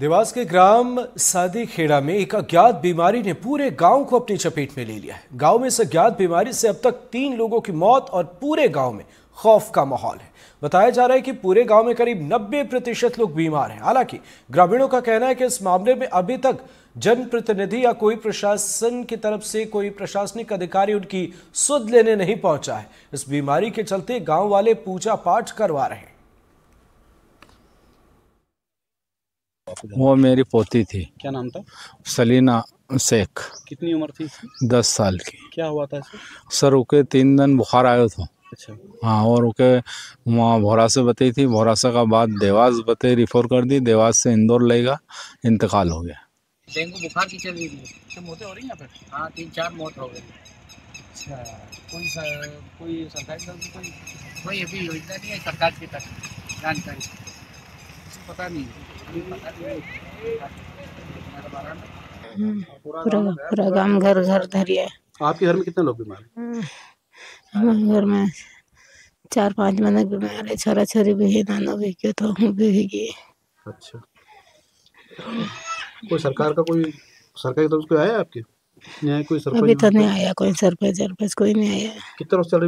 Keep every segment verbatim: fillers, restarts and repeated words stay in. देवास के ग्राम सादी खेड़ा में एक अज्ञात बीमारी ने पूरे गांव को अपनी चपेट में ले लिया है। गांव में इस अज्ञात बीमारी से अब तक तीन लोगों की मौत और पूरे गांव में खौफ का माहौल है। बताया जा रहा है कि पूरे गांव में करीब नब्बे प्रतिशत लोग बीमार हैं। हालांकि ग्रामीणों का कहना है कि इस मामले में अभी तक जनप्रतिनिधि या कोई प्रशासन की तरफ से कोई प्रशासनिक अधिकारी उनकी सुध लेने नहीं पहुंचा है। इस बीमारी के चलते गाँव वाले पूजा पाठ करवा रहे हैं। वो मेरी पोती थी। क्या नाम था? सलीना शेख। कितनी उम्र थी? दस साल की। क्या हुआ था इसे? सर उके तीन दिन बुखार आया था। अच्छा। हाँ, और उके वहाँ भोरासा बती थी, भोरासा का बाद देवास बते रिफर कर दी, देवास से इंदौर लेगा, इंतकाल हो गया। डेंगू बुखार की चल रही थी। मौतें हो रही यहाँ पर? हाँ, तीन चार मौत हो गई। अच्छा, कोई सर, कोई सरकारी कोई कोई अभी योजना नहीं है सरकार की तरफ जानकारी? पता नहीं, पूरा गांव घर घर धरिया। आपके घर में कितने लोग बीमार हैं? हमारे घर में चार पांच बंदे बीमार है, छोरा छोरी भी है, नाना भी के तो हम भी है। अच्छा, कोई सरकार का कोई सरकारी तरफ कोई आया आपके यहाँ? कोई सरपंच अभी तो नहीं आया, कोई सरपंच सरपंच कोई नहीं आया। कितने चल?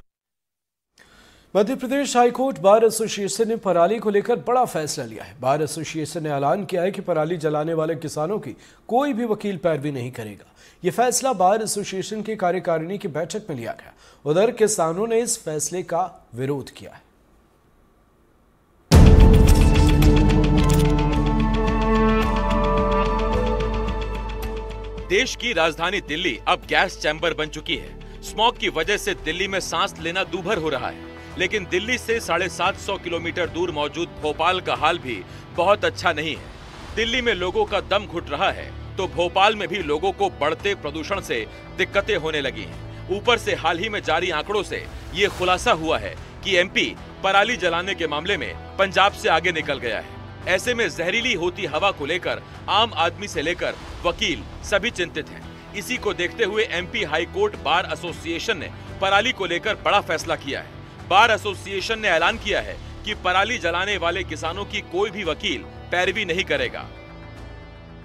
Madhya Pradesh high court bar association ने पराली को लेकर बड़ा फैसला लिया है। बार एसोसिएशन ने ऐलान किया है कि पराली जलाने वाले किसानों की कोई भी वकील पैरवी नहीं करेगा। ये फैसला बार एसोसिएशन की कार्यकारिणी की बैठक में लिया गया। उधर किसानों ने इस फैसले का विरोध किया है। देश की राजधानी दिल्ली अब गैस चैंबर बन चुकी है। स्मॉग की वजह से दिल्ली में सांस लेना दूभर हो रहा है, लेकिन दिल्ली से साढ़े सात सौ किलोमीटर दूर मौजूद भोपाल का हाल भी बहुत अच्छा नहीं है। दिल्ली में लोगों का दम घुट रहा है तो भोपाल में भी लोगों को बढ़ते प्रदूषण से दिक्कतें होने लगी हैं। ऊपर से हाल ही में जारी आंकड़ों से ये खुलासा हुआ है कि एमपी पराली जलाने के मामले में पंजाब से आगे निकल गया है। ऐसे में जहरीली होती हवा को लेकर आम आदमी से लेकर वकील सभी चिंतित हैं। इसी को देखते हुए एमपी हाईकोर्ट बार एसोसिएशन ने पराली को लेकर बड़ा फैसला किया है। बार एसोसिएशन ने ऐलान किया है कि पराली जलाने वाले किसानों की कोई भी वकील पैरवी नहीं करेगा।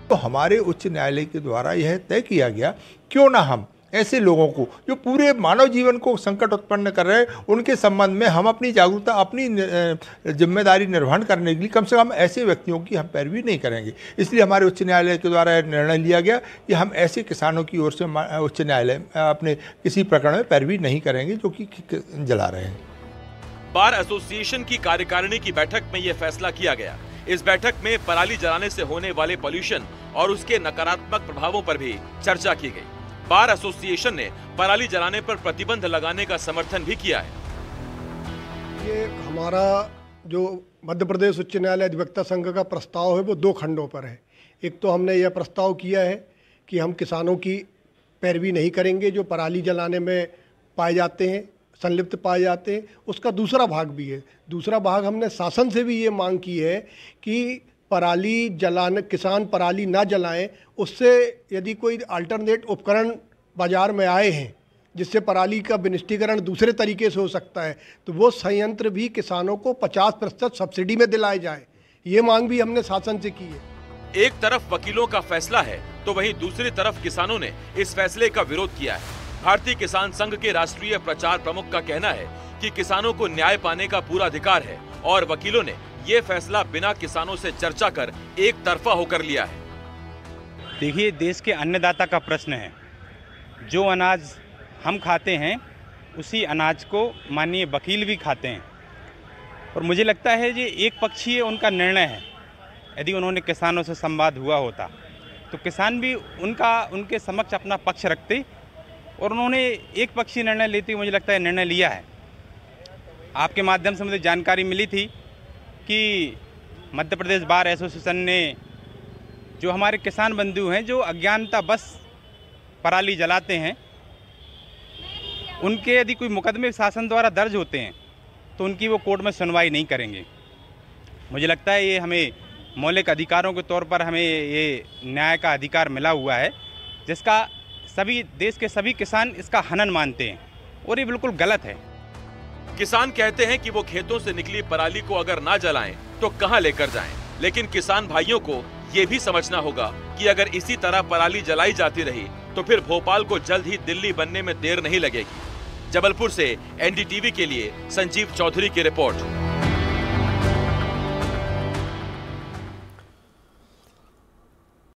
तो हमारे उच्च न्यायालय के द्वारा यह तय किया गया, क्यों ना हम ऐसे लोगों को जो पूरे मानव जीवन को संकट उत्पन्न कर रहे हैं, उनके संबंध में हम अपनी जागरूकता, अपनी जिम्मेदारी निर्वहन करने के लिए कम से कम ऐसे व्यक्तियों की हम पैरवी नहीं करेंगे। इसलिए हमारे उच्च न्यायालय के द्वारा निर्णय लिया गया कि हम ऐसे किसानों की ओर से उच्च न्यायालय अपने किसी प्रकरण में पैरवी नहीं करेंगे जो कि जला रहे हैं। बार एसोसिएशन की कार्यकारिणी की बैठक में यह फैसला किया गया। इस बैठक में पराली जलाने से होने वाले पॉल्यूशन और उसके नकारात्मक प्रभावों पर भी चर्चा की गई। बार एसोसिएशन ने पराली जलाने पर प्रतिबंध लगाने का समर्थन भी किया है। ये हमारा जो मध्य प्रदेश उच्च न्यायालय अधिवक्ता संघ का प्रस्ताव है वो दो खंडों पर है। एक तो हमने यह प्रस्ताव किया है कि हम किसानों की पैरवी नहीं करेंगे जो पराली जलाने में पाए जाते हैं, संलिप्त पाए जाते हैं। उसका दूसरा भाग भी है। दूसरा भाग हमने शासन से भी ये मांग की है कि पराली जलाने किसान पराली ना जलाएं, उससे यदि कोई अल्टरनेट उपकरण बाज़ार में आए हैं जिससे पराली का विनिष्टीकरण दूसरे तरीके से हो सकता है तो वो संयंत्र भी किसानों को पचास प्रतिशत सब्सिडी में दिलाए जाए। ये मांग भी हमने शासन से की है। एक तरफ वकीलों का फैसला है तो वहीं दूसरी तरफ किसानों ने इस फैसले का विरोध किया है। भारतीय किसान संघ के राष्ट्रीय प्रचार प्रमुख का कहना है कि किसानों को न्याय पाने का पूरा अधिकार है और वकीलों ने ये फैसला बिना किसानों से चर्चा कर एक तरफा होकर लिया है। देखिए, देश के अन्नदाता का प्रश्न है। जो अनाज हम खाते हैं उसी अनाज को माननीय वकील भी खाते हैं और मुझे लगता है ये एक पक्षीय उनका निर्णय है। यदि उन्होंने किसानों से संवाद हुआ होता तो किसान भी उनका उनके समक्ष अपना पक्ष रखते और उन्होंने एक पक्षीय निर्णय लेते हुए मुझे लगता है निर्णय लिया है। आपके माध्यम से मुझे जानकारी मिली थी कि मध्य प्रदेश बार एसोसिएशन ने जो हमारे किसान बंधु हैं जो अज्ञानता बस पराली जलाते हैं उनके यदि कोई मुकदमे शासन द्वारा दर्ज होते हैं तो उनकी वो कोर्ट में सुनवाई नहीं करेंगे। मुझे लगता है ये हमें मौलिक अधिकारों के तौर पर हमें ये न्याय का अधिकार मिला हुआ है जिसका सभी देश के सभी किसान इसका हनन मानते हैं और ये बिल्कुल गलत है। किसान कहते हैं कि वो खेतों से निकली पराली को अगर ना जलाएं तो कहां लेकर जाएं, लेकिन किसान भाइयों को ये भी समझना होगा कि अगर इसी तरह पराली जलाई जाती रही तो फिर भोपाल को जल्द ही दिल्ली बनने में देर नहीं लगेगी। जबलपुर से एनडीटीवी के लिए संजीव चौधरी की रिपोर्ट।